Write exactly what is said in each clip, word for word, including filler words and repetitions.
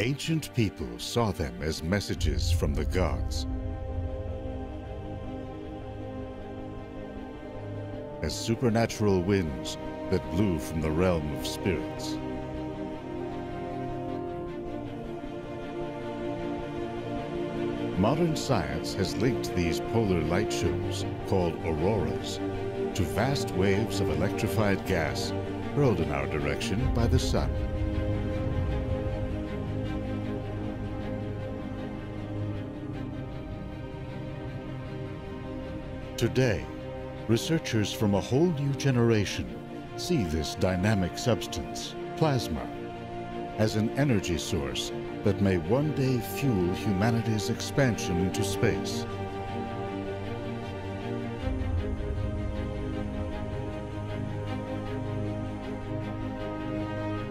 Ancient people saw them as messages from the gods. As supernatural winds that blew from the realm of spirits. Modern science has linked these polar light shows, called auroras, to vast waves of electrified gas hurled in our direction by the sun. Today, researchers from a whole new generation see this dynamic substance, plasma, as an energy source that may one day fuel humanity's expansion into space.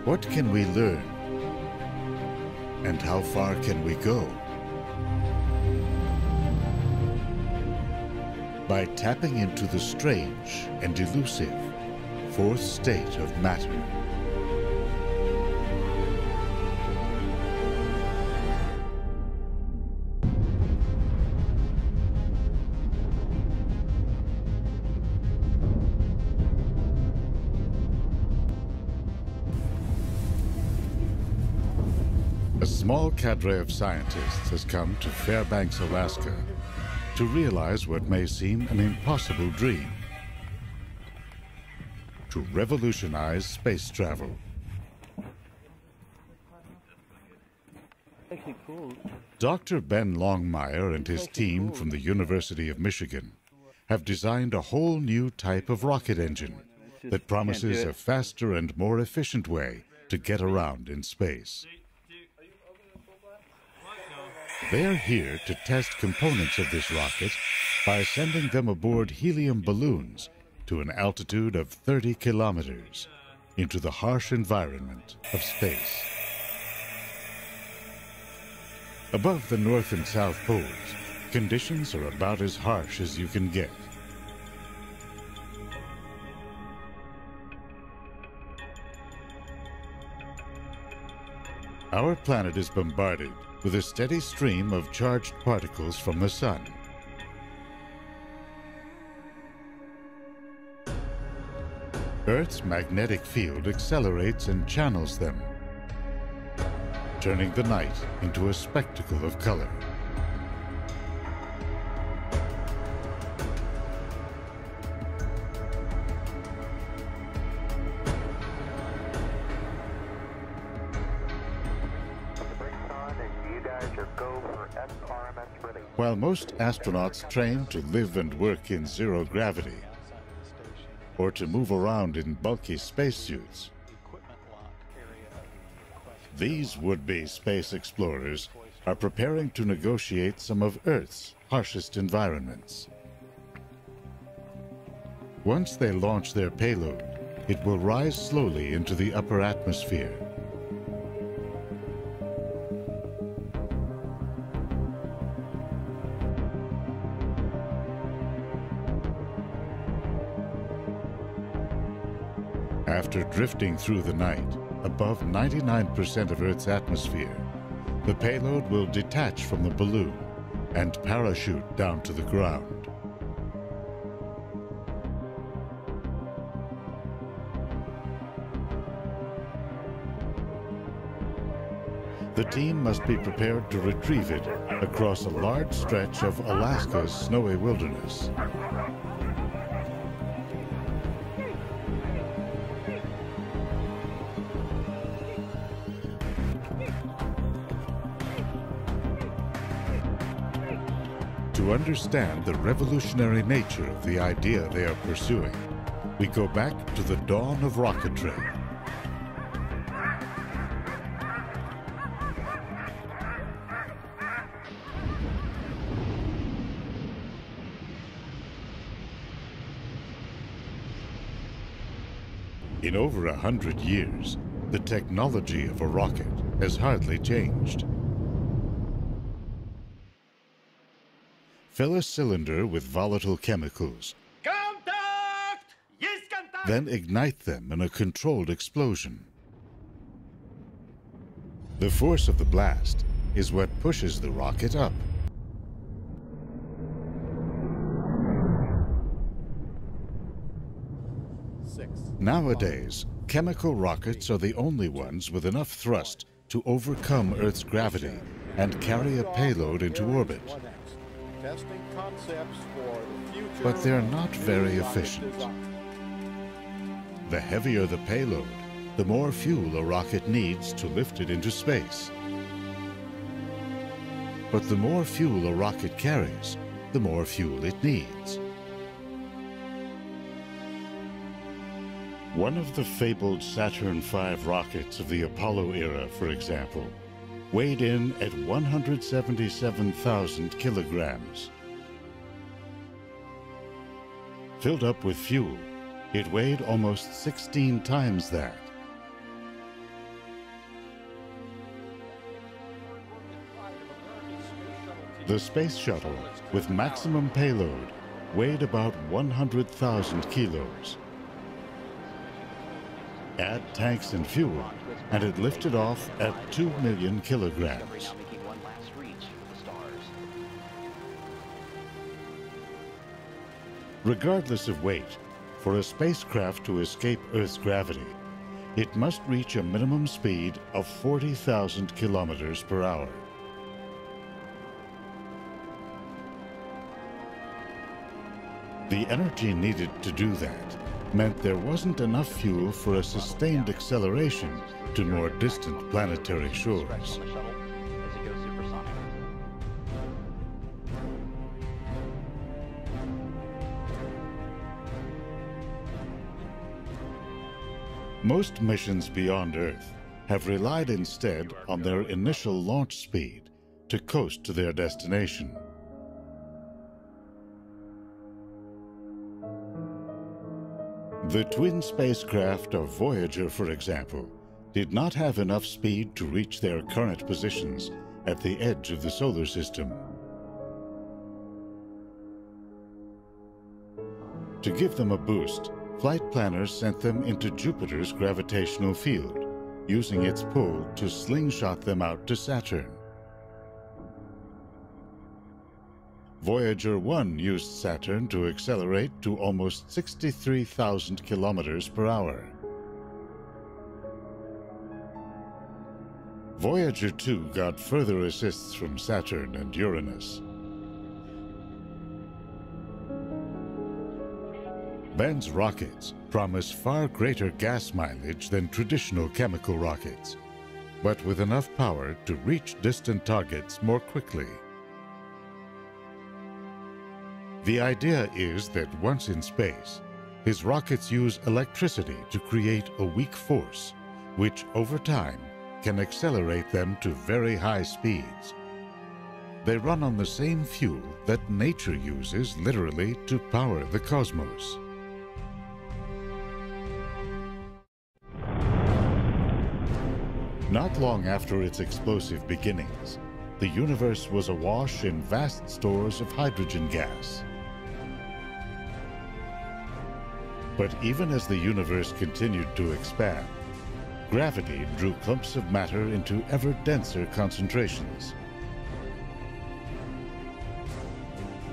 What can we learn? And how far can we go? By tapping into the strange and elusive fourth state of matter. A small cadre of scientists has come to Fairbanks, Alaska, to realize what may seem an impossible dream, to revolutionize space travel. Doctor Ben Longmire and his team from the University of Michigan have designed a whole new type of rocket engine that promises a faster and more efficient way to get around in space. They're here to test components of this rocket by sending them aboard helium balloons to an altitude of thirty kilometers into the harsh environment of space. Above the North and South Poles, conditions are about as harsh as you can get. Our planet is bombarded with a steady stream of charged particles from the sun. Earth's magnetic field accelerates and channels them, turning the night into a spectacle of color. While most astronauts train to live and work in zero gravity, or to move around in bulky spacesuits, these would-be space explorers are preparing to negotiate some of Earth's harshest environments. Once they launch their payload, it will rise slowly into the upper atmosphere. After drifting through the night, above ninety-nine percent of Earth's atmosphere, the payload will detach from the balloon and parachute down to the ground. The team must be prepared to retrieve it across a large stretch of Alaska's snowy wilderness. To understand the revolutionary nature of the idea they are pursuing, we go back to the dawn of rocketry. In over a hundred years, the technology of a rocket has hardly changed. Fill a cylinder with volatile chemicals, contact! Yes, contact! Then ignite them in a controlled explosion. The force of the blast is what pushes the rocket up. Six. Nowadays, chemical rockets are the only ones with enough thrust to overcome Earth's gravity and carry a payload into orbit. But they're not very efficient. The heavier the payload, the more fuel a rocket needs to lift it into space. But the more fuel a rocket carries, the more fuel it needs. One of the fabled Saturn five rockets of the Apollo era, for example, weighed in at one hundred seventy-seven thousand kilograms. Filled up with fuel, it weighed almost sixteen times that. The space shuttle, with maximum payload, weighed about one hundred thousand kilos. Add tanks and fuel, and it lifted off at two million kilograms. Regardless of weight, for a spacecraft to escape Earth's gravity, it must reach a minimum speed of forty thousand kilometers per hour. The energy needed to do that meant there wasn't enough fuel for a sustained acceleration to more distant planetary shores. Most missions beyond Earth have relied instead on their initial launch speed to coast to their destination. The twin spacecraft of Voyager, for example, did not have enough speed to reach their current positions at the edge of the solar system. To give them a boost, flight planners sent them into Jupiter's gravitational field, using its pull to slingshot them out to Saturn. Voyager one used Saturn to accelerate to almost sixty-three thousand kilometers per hour. Voyager two got further assists from Saturn and Uranus. Ben's rockets promise far greater gas mileage than traditional chemical rockets, but with enough power to reach distant targets more quickly. The idea is that once in space, his rockets use electricity to create a weak force, which over time can accelerate them to very high speeds. They run on the same fuel that nature uses literally to power the cosmos. Not long after its explosive beginnings, the universe was awash in vast stores of hydrogen gas. But even as the universe continued to expand, gravity drew clumps of matter into ever denser concentrations.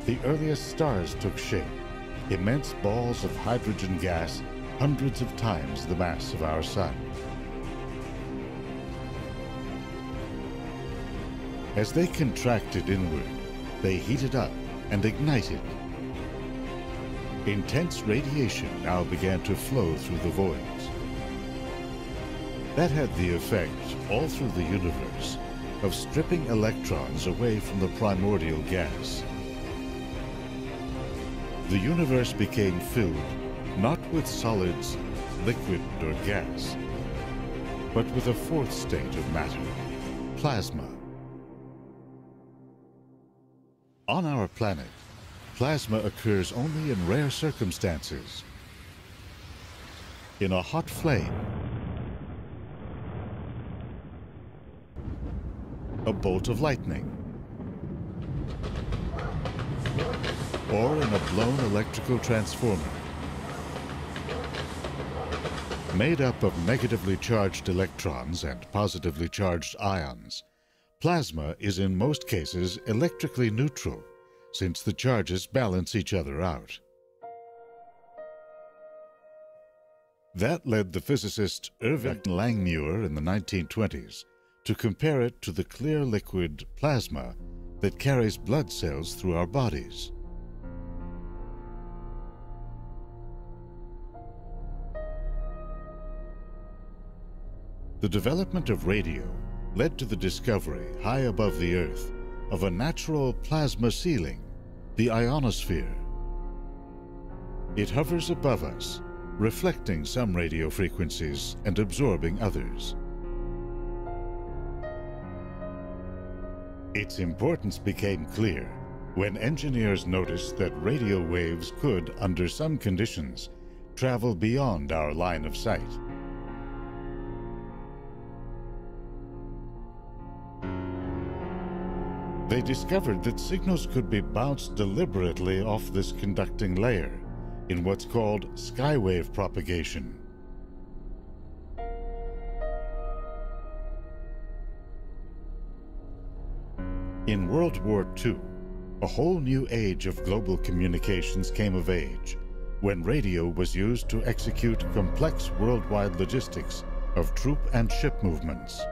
The earliest stars took shape, immense balls of hydrogen gas hundreds of times the mass of our sun. As they contracted inward, they heated up and ignited. Intense radiation now began to flow through the voids. That had the effect, all through the universe, of stripping electrons away from the primordial gas. The universe became filled not with solids, liquid or gas, but with a fourth state of matter, plasma. On our planet, plasma occurs only in rare circumstances. In a hot flame, a bolt of lightning, or in a blown electrical transformer. Made up of negatively charged electrons and positively charged ions, plasma is in most cases electrically neutral, since the charges balance each other out. That led the physicist Irving Langmuir in the nineteen twenties to compare it to the clear liquid plasma that carries blood cells through our bodies. The development of radio led to the discovery, high above the Earth, of a natural plasma ceiling, the ionosphere. It hovers above us, reflecting some radio frequencies and absorbing others. Its importance became clear when engineers noticed that radio waves could, under some conditions, travel beyond our line of sight. They discovered that signals could be bounced deliberately off this conducting layer in what's called skywave propagation. In World War Two, a whole new age of global communications came of age when radio was used to execute complex worldwide logistics of troop and ship movements.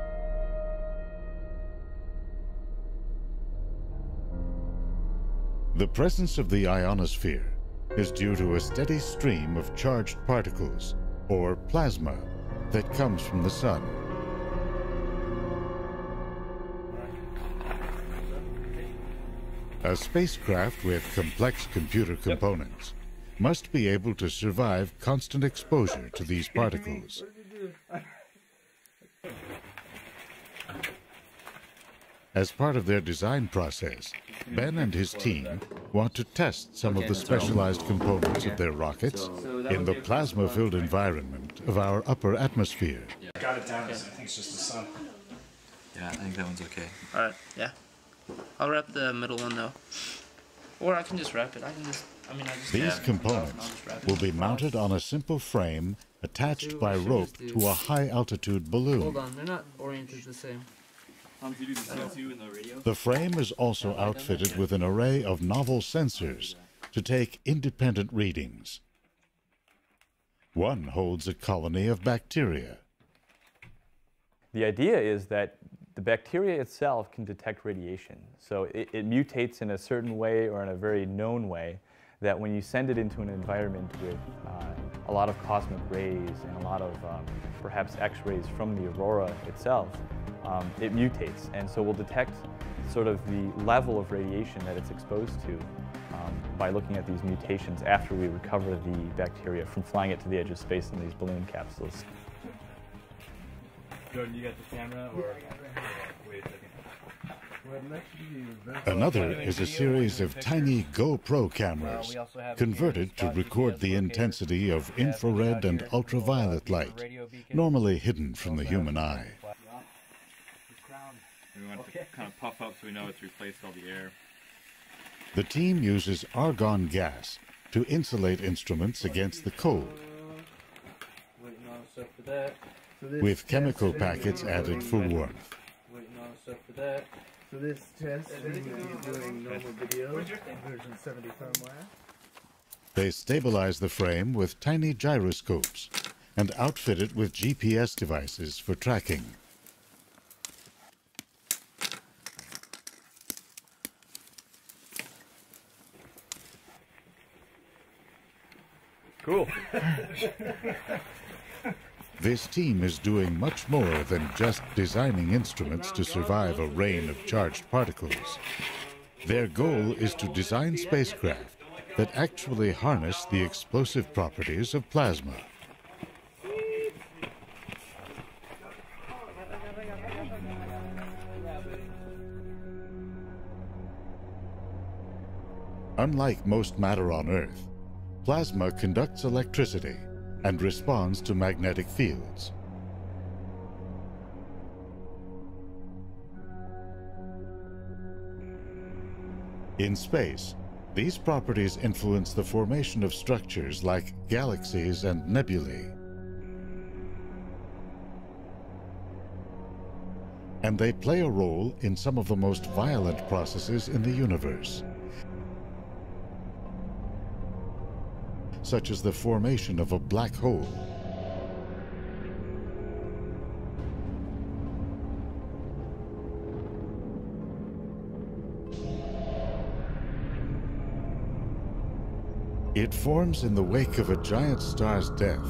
The presence of the ionosphere is due to a steady stream of charged particles, or plasma, that comes from the sun. A spacecraft with complex computer components must be able to survive constant exposure to these particles. As part of their design process, Ben and his team want to test some of the specialized components of their rockets in the plasma-filled environment of our upper atmosphere. Got it down, I think it's just the sun. Yeah, I think that one's okay. All right, yeah. I'll wrap the middle one, though. Or I can just wrap it. I can just, I mean, I just... These components will be mounted on a simple frame attached by rope to a high-altitude balloon. Hold on, they're not oriented the same. The frame is also outfitted with an array of novel sensors to take independent readings. One holds a colony of bacteria. The idea is that the bacteria itself can detect radiation. So it, it mutates in a certain way or in a very known way that when you send it into an environment with uh, a lot of cosmic rays and a lot of um, perhaps X-rays from the aurora itself, Um, it mutates, and so we'll detect sort of the level of radiation that it's exposed to um, by looking at these mutations after we recover the bacteria from flying it to the edge of space in these balloon capsules. Jordan, you got the camera, or wait a second. Another is a series of tiny GoPro cameras converted to record the intensity of infrared and ultraviolet light, normally hidden from the human eye. We want it to kind of puff up so we know it's replaced all the air. The team uses argon gas to insulate instruments against the cold, with chemical packets added for warmth. For this test, we're doing normal video, version seventy firmware. They stabilize the frame with tiny gyroscopes and outfit it with G P S devices for tracking. Cool. This team is doing much more than just designing instruments to survive a rain of charged particles. Their goal is to design spacecraft that actually harness the explosive properties of plasma. Unlike most matter on Earth, plasma conducts electricity and responds to magnetic fields. In space, these properties influence the formation of structures like galaxies and nebulae. and they play a role in some of the most violent processes in the universe, such as the formation of a black hole, It forms in the wake of a giant star's death,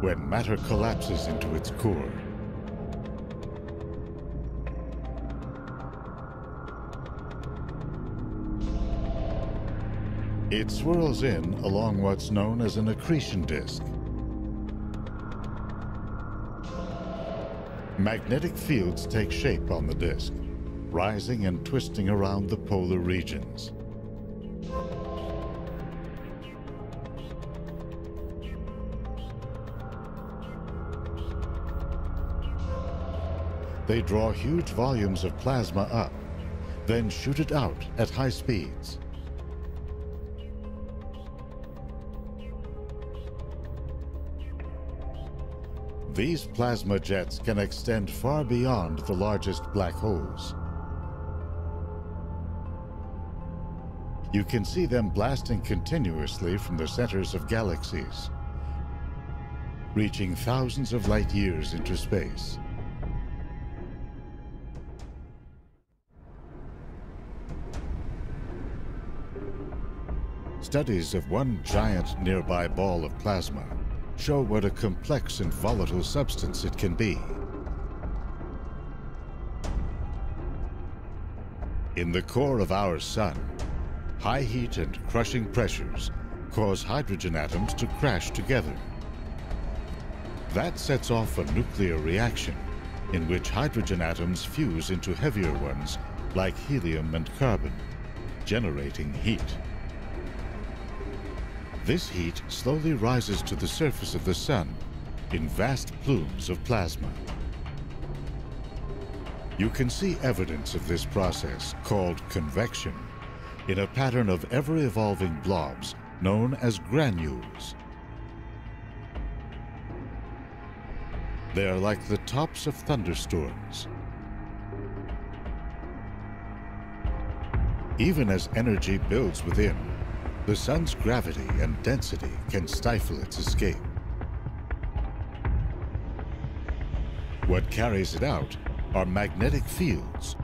when matter collapses into its core. It swirls in along what's known as an accretion disk. Magnetic fields take shape on the disk, rising and twisting around the polar regions. They draw huge volumes of plasma up, then shoot it out at high speeds. These plasma jets can extend far beyond the largest black holes. You can see them blasting continuously from the centers of galaxies, reaching thousands of light years into space. Studies of one giant nearby ball of plasma show what a complex and volatile substance it can be. In the core of our sun, high heat and crushing pressures cause hydrogen atoms to crash together. That sets off a nuclear reaction in which hydrogen atoms fuse into heavier ones like helium and carbon, generating heat. This heat slowly rises to the surface of the sun in vast plumes of plasma. You can see evidence of this process, called convection, in a pattern of ever-evolving blobs known as granules. They are like the tops of thunderstorms. Even as energy builds within, the sun's gravity and density can stifle its escape. What carries it out are magnetic fields.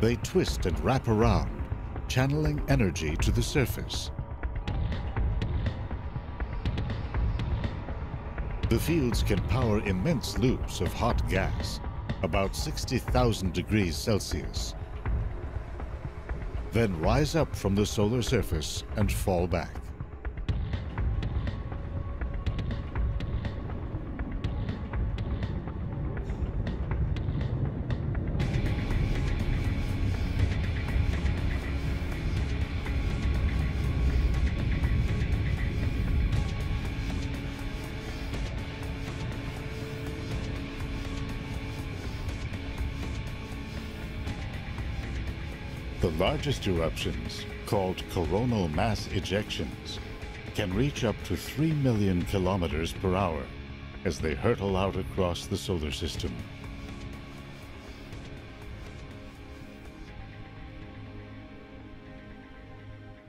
They twist and wrap around, channeling energy to the surface. The fields can power immense loops of hot gas, about sixty thousand degrees Celsius, then rise up from the solar surface and fall back. The largest eruptions, called coronal mass ejections, can reach up to three million kilometers per hour as they hurtle out across the solar system.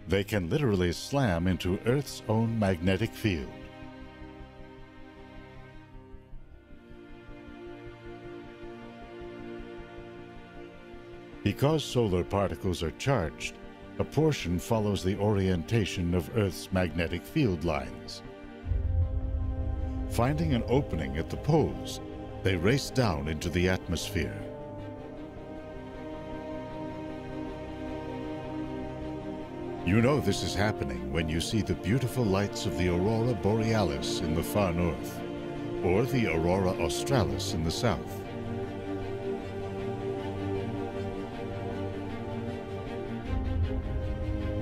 They can literally slam into Earth's own magnetic field. Because solar particles are charged, a portion follows the orientation of Earth's magnetic field lines. Finding an opening at the poles, they race down into the atmosphere. You know this is happening when you see the beautiful lights of the aurora borealis in the far north, or the aurora australis in the south.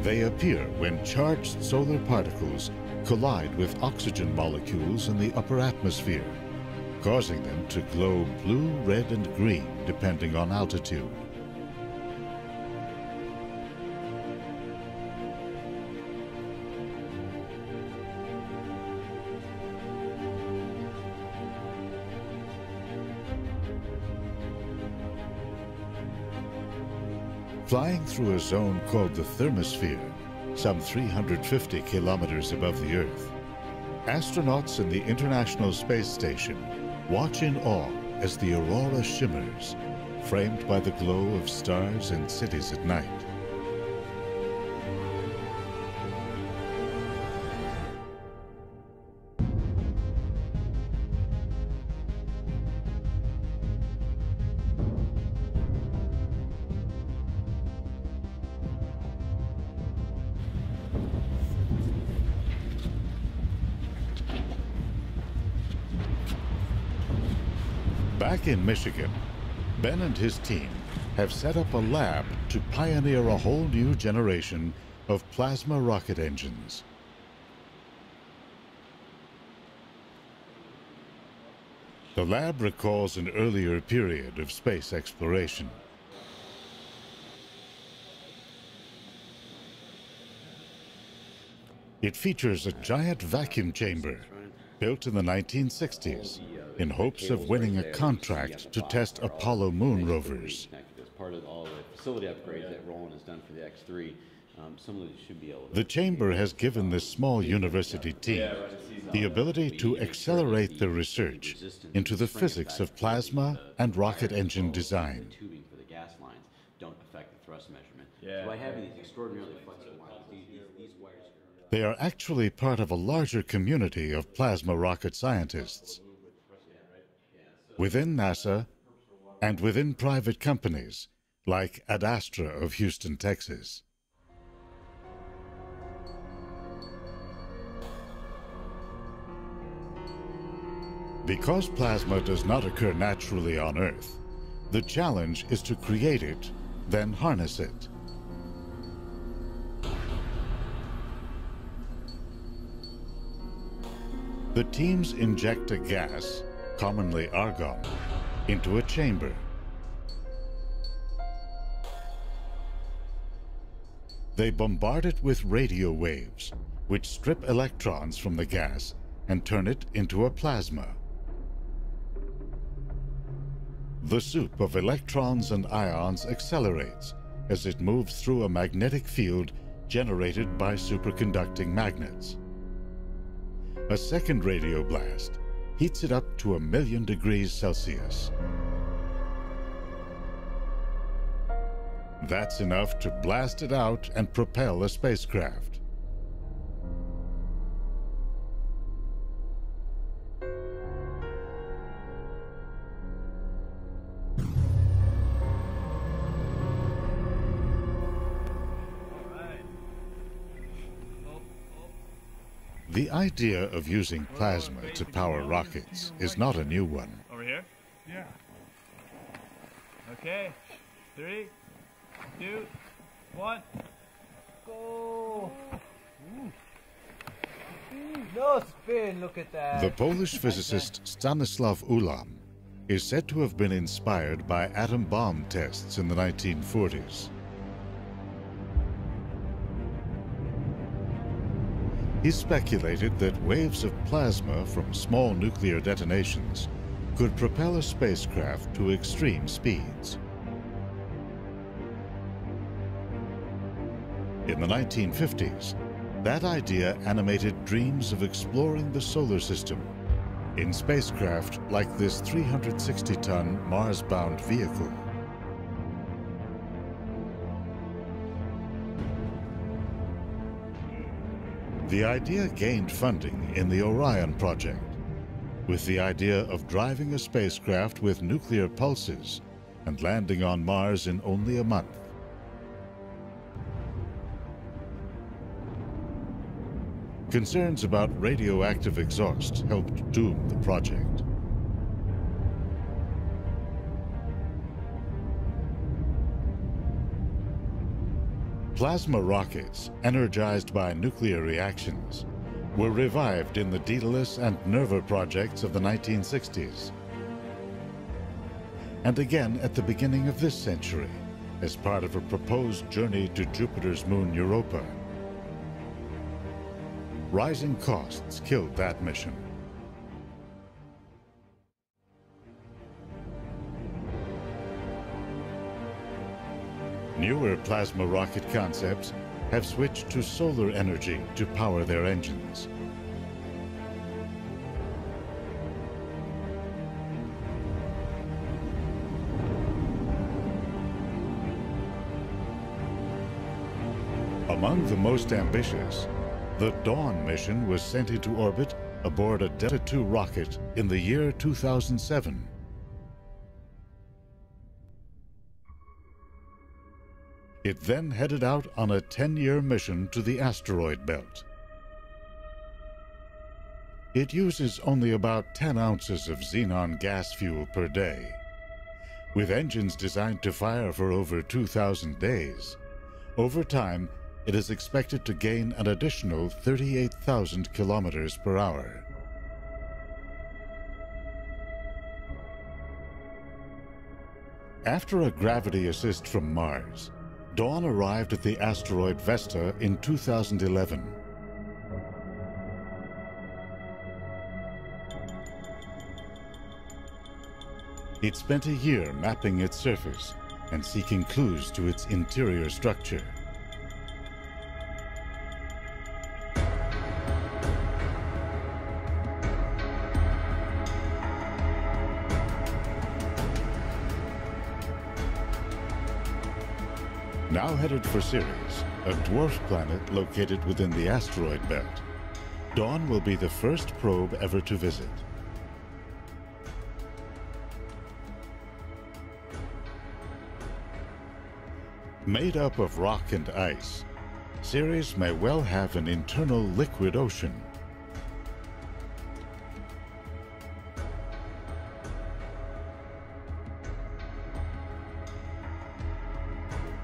They appear when charged solar particles collide with oxygen molecules in the upper atmosphere, causing them to glow blue, red, and green depending on altitude. flying through a zone called the thermosphere, some three hundred fifty kilometers above the Earth. Astronauts in the International Space Station watch in awe as the aurora shimmers, framed by the glow of stars and cities at night. Back in Michigan, Ben and his team have set up a lab to pioneer a whole new generation of plasma rocket engines. The lab recalls an earlier period of space exploration. It features a giant vacuum chamber built in the nineteen sixties. In hopes of winning a contract to test Apollo moon rovers. The chamber has given this small university team the ability to accelerate their research into the physics of plasma and rocket engine design. They are actually part of a larger community of plasma rocket scientists. Within NASA and within private companies like Ad Astra of Houston, Texas. Because plasma does not occur naturally on Earth, the challenge is to create it, then harness it. The teams inject a gas, commonly argon, into a chamber. They bombard it with radio waves, which strip electrons from the gas and turn it into a plasma. The soup of electrons and ions accelerates as it moves through a magnetic field generated by superconducting magnets. A second radio blast heats it up to a million degrees Celsius. That's enough to blast it out and propel a spacecraft. The idea of using plasma to power rockets is not a new one. Over here? Yeah. Okay. Three, two, one, go! Ooh. No spin, look at that! The Polish physicist Stanislaw Ulam is said to have been inspired by atom bomb tests in the nineteen forties. He speculated that waves of plasma from small nuclear detonations could propel a spacecraft to extreme speeds. In the nineteen fifties, that idea animated dreams of exploring the solar system in spacecraft like this three hundred sixty ton Mars-bound vehicle. The idea gained funding in the Orion project, with the idea of driving a spacecraft with nuclear pulses and landing on Mars in only a month. Concerns about radioactive exhaust helped doom the project. Plasma rockets, energized by nuclear reactions, were revived in the Daedalus and Nerva projects of the nineteen sixties, and again at the beginning of this century as part of a proposed journey to Jupiter's moon Europa. Rising costs killed that mission. Newer plasma rocket concepts have switched to solar energy to power their engines. Among the most ambitious, the Dawn mission was sent into orbit aboard a Delta two rocket in the year two thousand seven. It then headed out on a ten-year mission to the asteroid belt. It uses only about ten ounces of xenon gas fuel per day. With engines designed to fire for over two thousand days, over time, it is expected to gain an additional thirty-eight thousand kilometers per hour. After a gravity assist from Mars, Dawn arrived at the asteroid Vesta in two thousand eleven. It spent a year mapping its surface and seeking clues to its interior structure. Now headed for Ceres, a dwarf planet located within the asteroid belt, Dawn will be the first probe ever to visit. Made up of rock and ice, Ceres may well have an internal liquid ocean.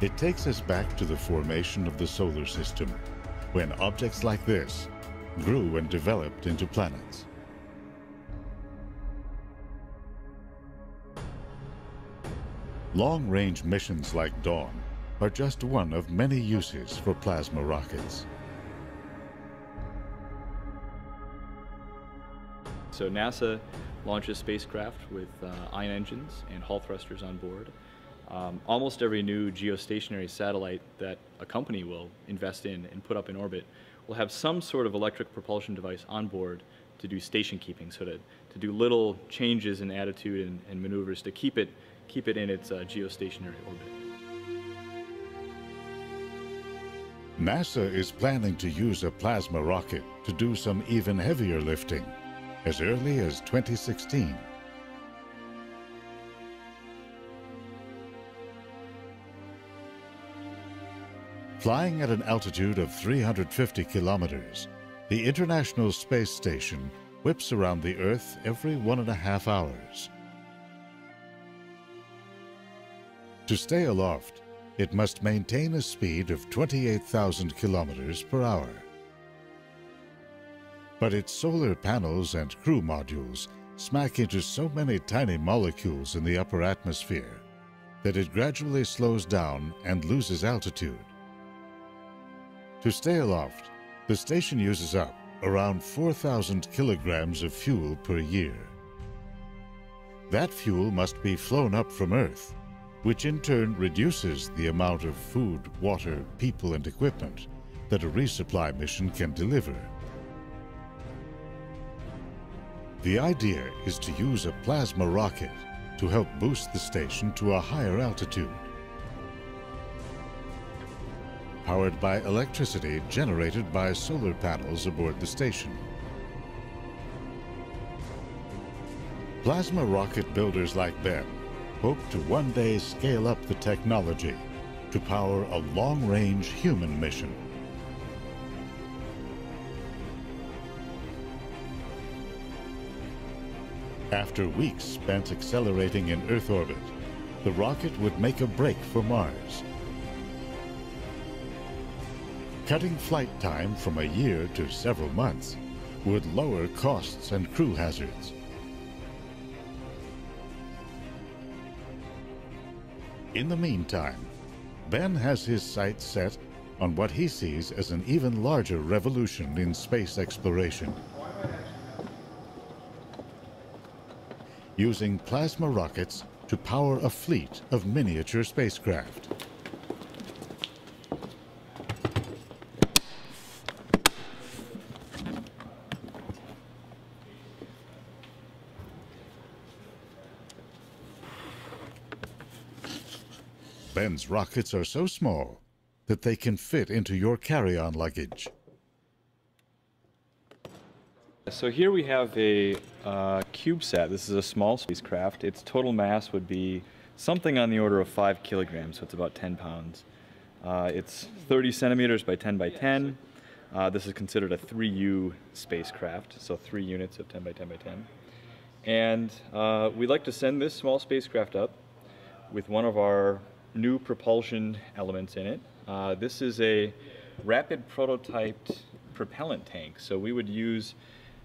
It takes us back to the formation of the solar system, when objects like this grew and developed into planets. Long-range missions like Dawn are just one of many uses for plasma rockets. So NASA launches spacecraft with uh, ion engines and Hall thrusters on board. Um, almost every new geostationary satellite that a company will invest in and put up in orbit will have some sort of electric propulsion device on board to do station keeping, so to, to do little changes in attitude and, and maneuvers to keep it, keep it in its uh, geostationary orbit. NASA is planning to use a plasma rocket to do some even heavier lifting as early as twenty sixteen. Flying at an altitude of three hundred fifty kilometers, the International Space Station whips around the Earth every one and a half hours. To stay aloft, it must maintain a speed of twenty-eight thousand kilometers per hour. But its solar panels and crew modules smack into so many tiny molecules in the upper atmosphere that it gradually slows down and loses altitude. To stay aloft, the station uses up around four thousand kilograms of fuel per year. That fuel must be flown up from Earth, which in turn reduces the amount of food, water, people, and equipment that a resupply mission can deliver. The idea is to use a plasma rocket to help boost the station to a higher altitude, powered by electricity generated by solar panels aboard the station. Plasma rocket builders like Ben hope to one day scale up the technology to power a long-range human mission. After weeks spent accelerating in Earth orbit, the rocket would make a break for Mars, cutting flight time from a year to several months would lower costs and crew hazards. In the meantime, Ben has his sights set on what he sees as an even larger revolution in space exploration. Using plasma rockets to power a fleet of miniature spacecraft. Ben's rockets are so small that they can fit into your carry-on luggage. So here we have a uh, CubeSat. This is a small spacecraft. Its total mass would be something on the order of five kilograms, so it's about ten pounds. Uh, it's thirty centimeters by ten by ten. Uh, this is considered a three U spacecraft, so three units of ten by ten by ten. And uh, we'd like to send this small spacecraft up with one of our new propulsion elements in it. Uh, this is a rapid prototyped propellant tank, so we would use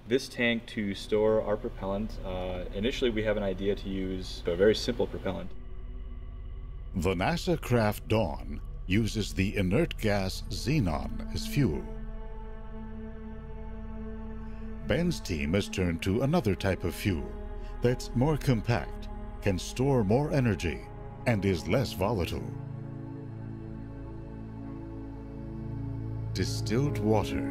this tank to store our propellant. Uh, initially, we have an idea to use a very simple propellant. The NASA craft Dawn uses the inert gas xenon as fuel. Ben's team has turned to another type of fuel that's more compact, can store more energy, and is less volatile. Distilled water.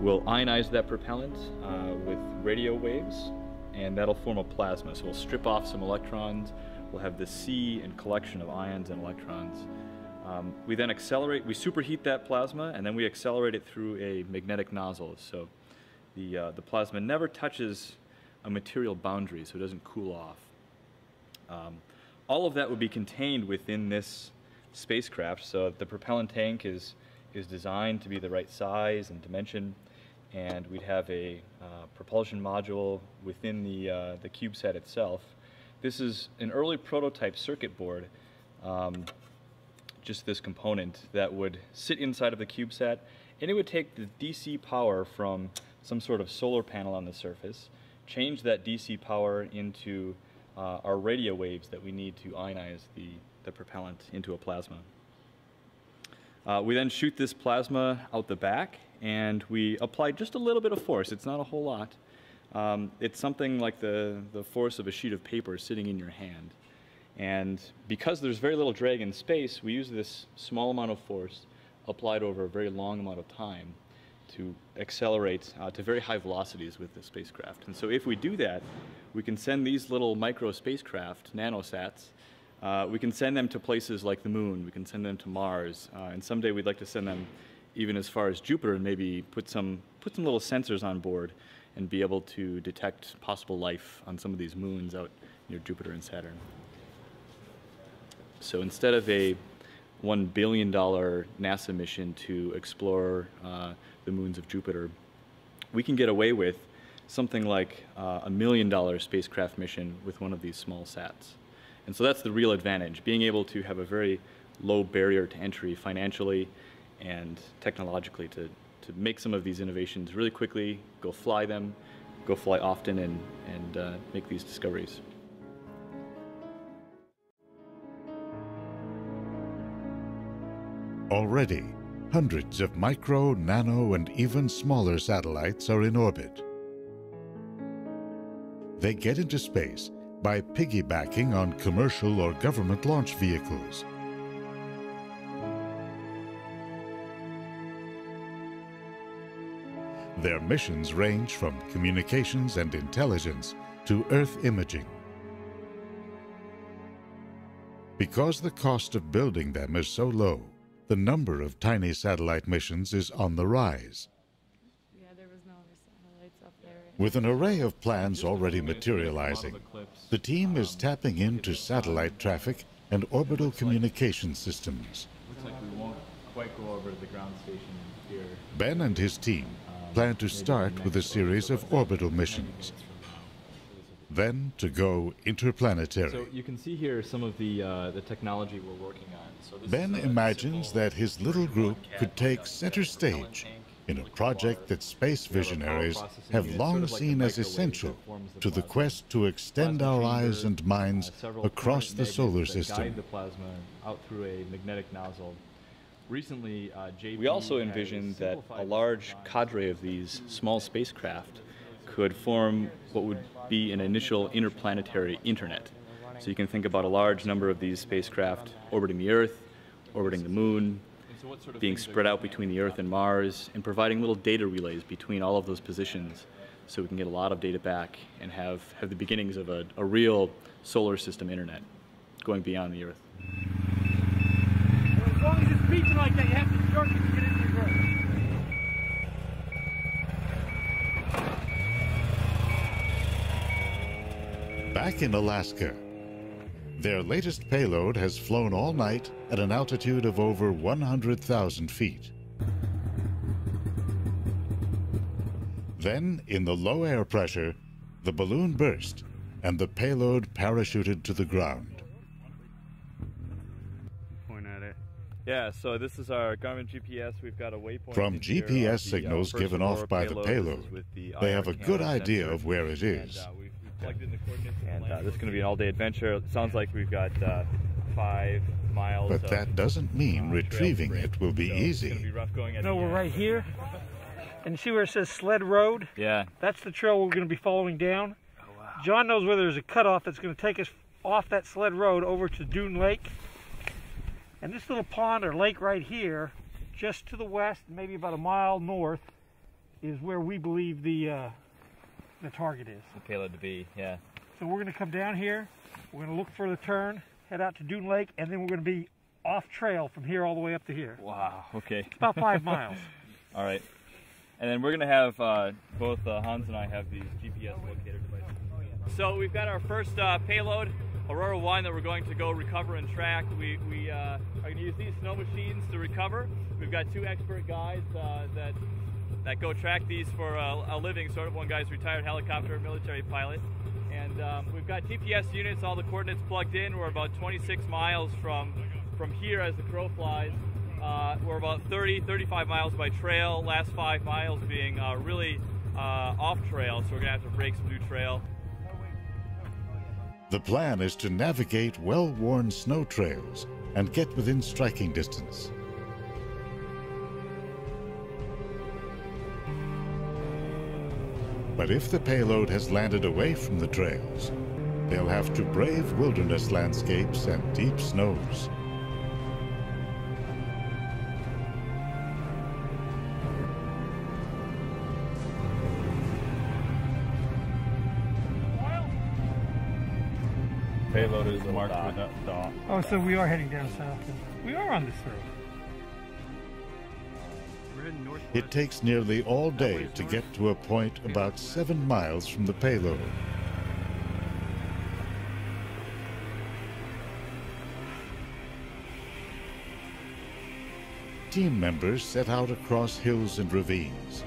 We'll ionize that propellant uh, with radio waves, and that'll form a plasma. So we'll strip off some electrons. We'll have the sea and collection of ions and electrons. Um, we then accelerate, we superheat that plasma, and then we accelerate it through a magnetic nozzle. So the, uh, the plasma never touches a material boundary, so it doesn't cool off. Um, all of that would be contained within this spacecraft, so the propellant tank is, is designed to be the right size and dimension. And we'd have a uh, propulsion module within the, uh, the CubeSat itself. This is an early prototype circuit board, um, just this component that would sit inside of the CubeSat, and it would take the D C power from some sort of solar panel on the surface, change that D C power into uh, our radio waves that we need to ionize the, the propellant into a plasma. Uh, we then shoot this plasma out the back, and we apply just a little bit of force. It's not a whole lot. Um, it's something like the, the force of a sheet of paper sitting in your hand. And because there's very little drag in space, we use this small amount of force applied over a very long amount of time to accelerate uh, to very high velocities with the spacecraft. And so if we do that, we can send these little micro spacecraft, nanosats, uh, we can send them to places like the moon, we can send them to Mars, uh, and someday we'd like to send them even as far as Jupiter, and maybe put some, put some little sensors on board and be able to detect possible life on some of these moons out near Jupiter and Saturn. So instead of a one billion dollar NASA mission to explore uh, the moons of Jupiter, we can get away with something like uh, a million dollar spacecraft mission with one of these small sats. And so that's the real advantage, being able to have a very low barrier to entry financially and technologically to, to make some of these innovations really quickly, go fly them, go fly often, and, and uh, make these discoveries. Already, hundreds of micro, nano, and even smaller satellites are in orbit. They get into space by piggybacking on commercial or government launch vehicles. Their missions range from communications and intelligence to Earth imaging. Because the cost of building them is so low, the number of tiny satellite missions is on the rise. Yeah, there was no other satellites up there. With an array of plans already materializing, the team is tapping into satellite traffic and orbital communication systems. Looks like we won't quite go over the ground station here. Ben and his team plan to start with a series of orbital missions, then to go interplanetary. So you can see here some of the, uh, the technology we're working on. So this Ben is, uh, imagines that his little group could take center stage in a project that space visionaries have long seen as essential to the quest to extend our eyes and minds across the solar system. Guide the plasma out through a magnetic nozzle. Recently, uh, we also envisioned that a large cadre of these small spacecraft could form what would be an initial interplanetary internet. So you can think about a large number of these spacecraft orbiting the Earth, orbiting the Moon, being spread out between the Earth and Mars, and providing little data relays between all of those positions so we can get a lot of data back and have, have the beginnings of a, a real solar system internet going beyond the Earth. Well, as long as it's beating like that, you have to jerk it to get into reverse. Back in Alaska, their latest payload has flown all night at an altitude of over one hundred thousand feet. Then, in the low air pressure, the balloon burst and the payload parachuted to the ground. Point at it. Yeah, so this is our Garmin G P S. We've got a waypoint. From G P S signals given off by the payload, they have a good idea of where it is. Plugged in the coordinates and uh, this is going to be an all-day adventure. It sounds like we've got uh, five miles. But that doesn't mean retrieving it will be easy. It's going to be rough going at the end. No, we're right here, and see where it says Sled Road? Yeah. That's the trail we're going to be following down. Oh, wow. John knows where there's a cutoff that's going to take us off that Sled Road over to Dune Lake. And this little pond or lake right here, just to the west, maybe about a mile north, is where we believe the uh, the target is. The payload to be, yeah. So we're going to come down here, we're going to look for the turn, head out to Dune Lake, and then we're going to be off trail from here all the way up to here. Wow, okay. It's about five miles. All right. And then we're going to have, uh, both uh, Hans and I have these G P S locator devices. So we've got our first uh, payload, Aurora One, that we're going to go recover and track. We, we uh, are going to use these snow machines to recover. We've got two expert guys uh, that that go track these for a, a living, sort of. One guy's retired helicopter military pilot. And um, we've got G P S units, all the coordinates plugged in. We're about twenty-six miles from, from here as the crow flies. Uh, we're about thirty, thirty-five miles by trail, last five miles being uh, really uh, off trail, so we're gonna have to break some new trail. The plan is to navigate well-worn snow trails and get within striking distance. But if the payload has landed away from the trails, they'll have to brave wilderness landscapes and deep snows. Payload is marked with that dot. Oh, so we are heading down south. We are on this road. It takes nearly all day to get to a point about seven miles from the payload. Team members set out across hills and ravines.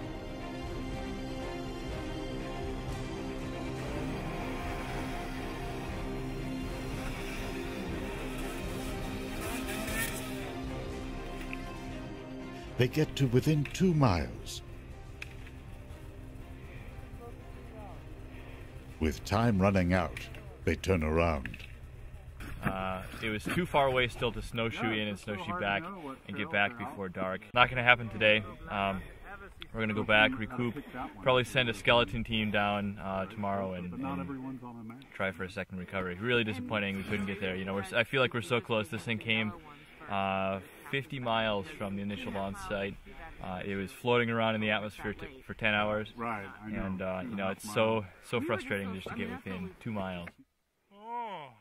They get to within two miles. With time running out, they turn around. Uh, it was too far away still to snowshoe in and snowshoe back and get back before dark. Not going to happen today. Um, we're going to go back, recoup, probably send a skeleton team down uh, tomorrow and, and try for a second recovery. Really disappointing we couldn't get there. You know, we're, I feel like we're so close. This thing came Uh, fifty miles from the initial launch site. Uh, it was floating around in the atmosphere t for ten hours. Right, I know. And uh, you know, it's so so frustrating just to get within two miles. Oh.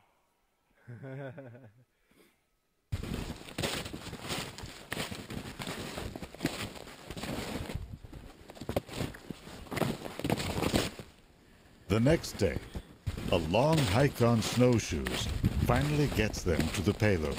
The next day, a long hike on snowshoes finally gets them to the payload.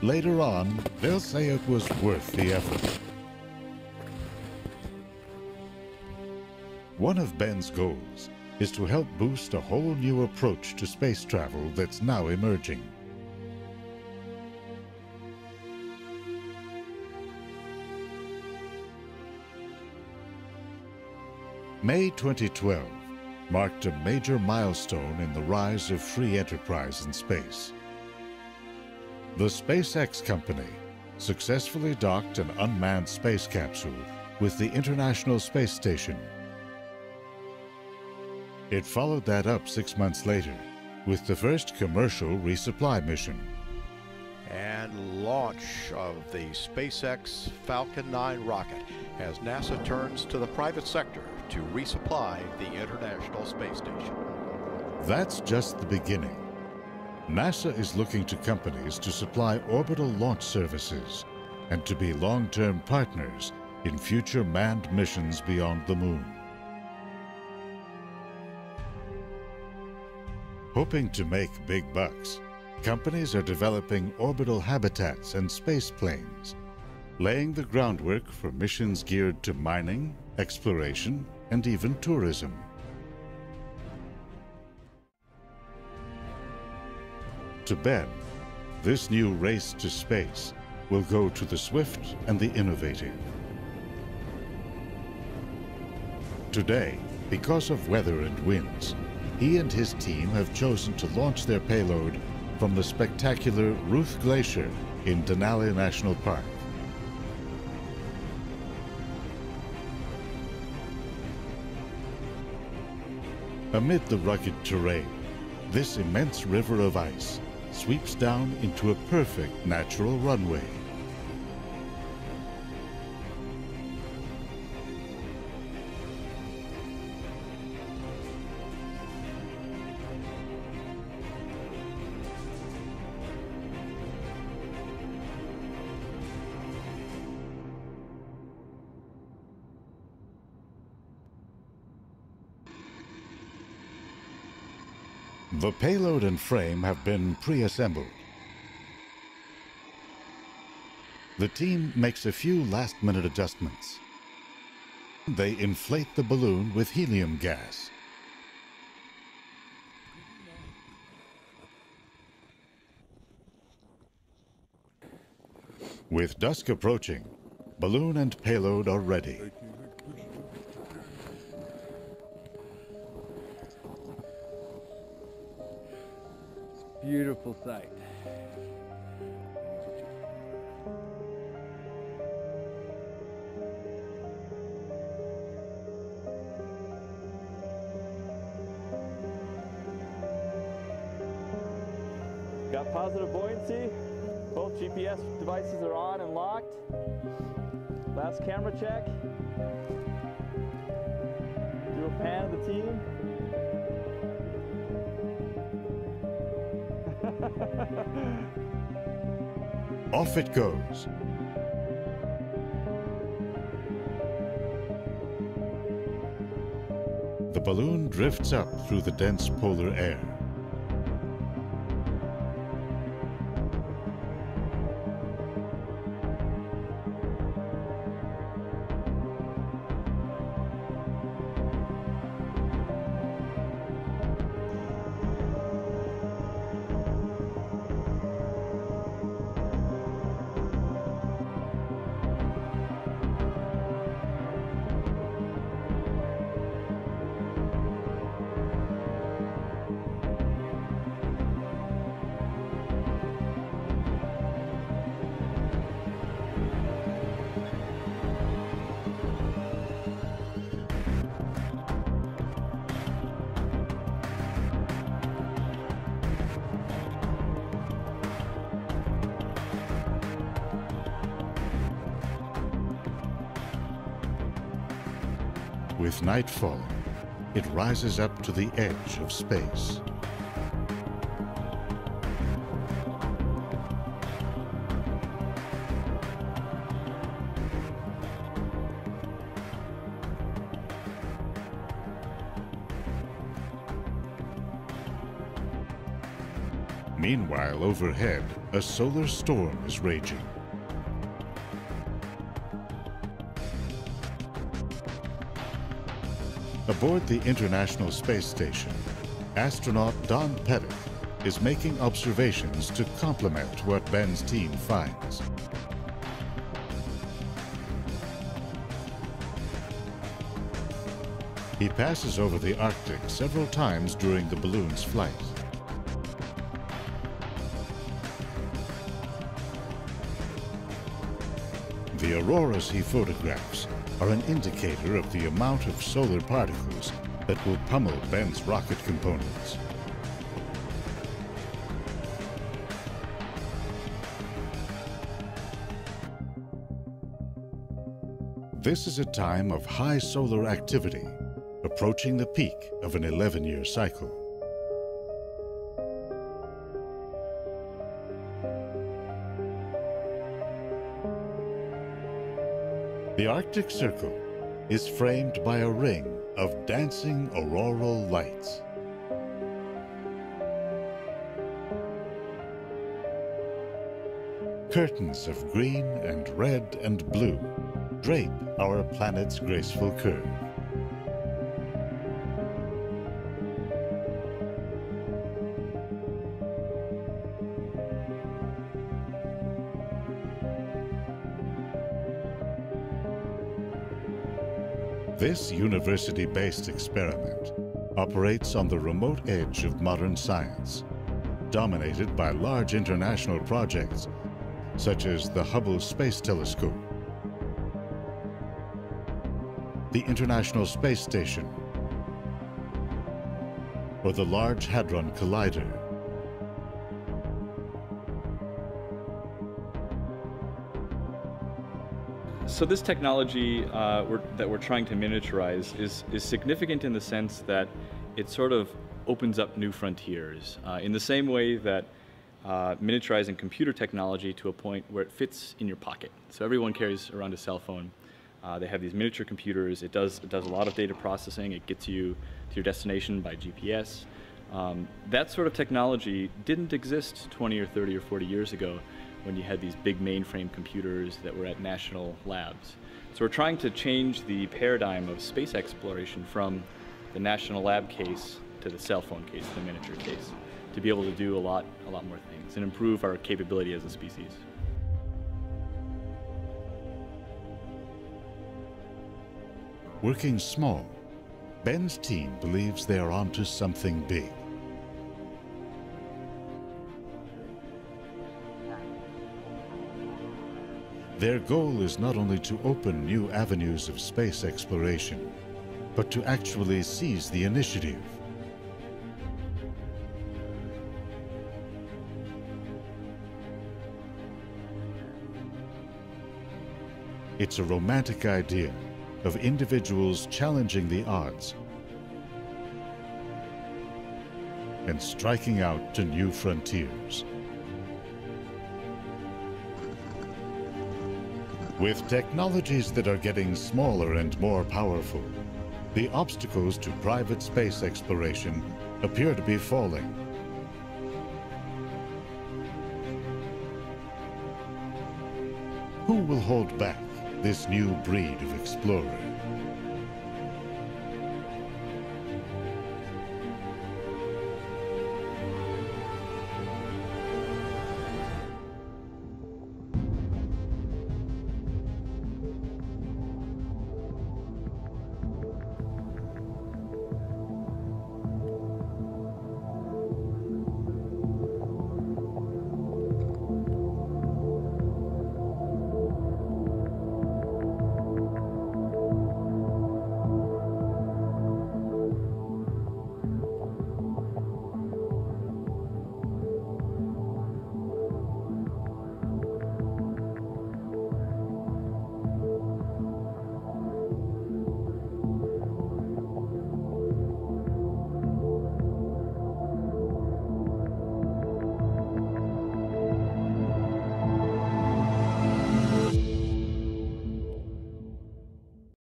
Later on, they'll say it was worth the effort. One of Ben's goals is to help boost a whole new approach to space travel that's now emerging. May twenty twelve marked a major milestone in the rise of free enterprise in space. The SpaceX company successfully docked an unmanned space capsule with the International Space Station. It followed that up six months later with the first commercial resupply mission. And launch of the SpaceX Falcon nine rocket as NASA turns to the private sector to resupply the International Space Station. That's just the beginning. NASA is looking to companies to supply orbital launch services and to be long-term partners in future manned missions beyond the moon. Hoping to make big bucks, companies are developing orbital habitats and space planes, laying the groundwork for missions geared to mining, exploration, and even tourism. To Ben, this new race to space will go to the swift and the innovative. Today, because of weather and winds, he and his team have chosen to launch their payload from the spectacular Ruth Glacier in Denali National Park. Amid the rugged terrain, this immense river of ice sweeps down into a perfect natural runway. The payload and frame have been pre-assembled. The team makes a few last-minute adjustments. They inflate the balloon with helium gas. With dusk approaching, balloon and payload are ready. Beautiful sight. Got positive buoyancy. Both G P S devices are on and locked. Last camera check. Do a pan of the team. Off it goes. The balloon drifts up through the dense polar air. With nightfall, it rises up to the edge of space. Meanwhile, overhead, a solar storm is raging. Aboard the International Space Station, astronaut Don Pettit is making observations to complement what Ben's team finds. He passes over the Arctic several times during the balloon's flight. The auroras he photographs are an indicator of the amount of solar particles that will pummel Ben's rocket components. This is a time of high solar activity, approaching the peak of an eleven-year cycle. The Arctic Circle is framed by a ring of dancing auroral lights. Curtains of green and red and blue drape our planet's graceful curve. This university-based experiment operates on the remote edge of modern science, dominated by large international projects such as the Hubble Space Telescope, the International Space Station, or the Large Hadron Collider. So this technology uh, we're, that we're trying to miniaturize is, is significant in the sense that it sort of opens up new frontiers uh, in the same way that uh, miniaturizing computer technology to a point where it fits in your pocket. So everyone carries around a cell phone. Uh, they have these miniature computers. It does, it does a lot of data processing. It gets you to your destination by G P S. Um, that sort of technology didn't exist twenty or thirty or forty years ago, when you had these big mainframe computers that were at national labs. So we're trying to change the paradigm of space exploration from the national lab case to the cell phone case, the miniature case, to be able to do a lot, a lot more things and improve our capability as a species. Working small, Ben's team believes they are onto something big. Their goal is not only to open new avenues of space exploration, but to actually seize the initiative. It's a romantic idea of individuals challenging the odds and striking out to new frontiers. With technologies that are getting smaller and more powerful, the obstacles to private space exploration appear to be falling. Who will hold back this new breed of explorers?